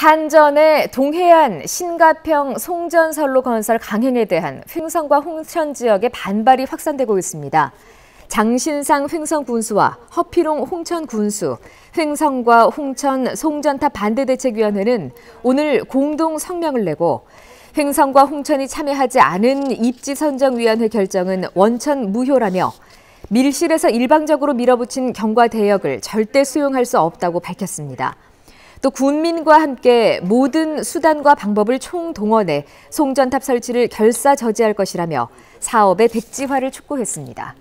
한전의 동해안 신가평 송전선로 건설 강행에 대한 횡성과 홍천 지역의 반발이 확산되고 있습니다. 장신상 횡성 군수와 허필홍 홍천 군수, 횡성과 홍천 송전탑 반대대책위원회는 오늘 공동 성명을 내고 횡성과 홍천이 참여하지 않은 입지선정위원회 결정은 원천 무효라며 밀실에서 일방적으로 밀어붙인 경과 대역을 절대 수용할 수 없다고 밝혔습니다. 또 군민과 함께 모든 수단과 방법을 총동원해 송전탑 설치를 결사저지할 것이라며 사업의 백지화를 촉구했습니다.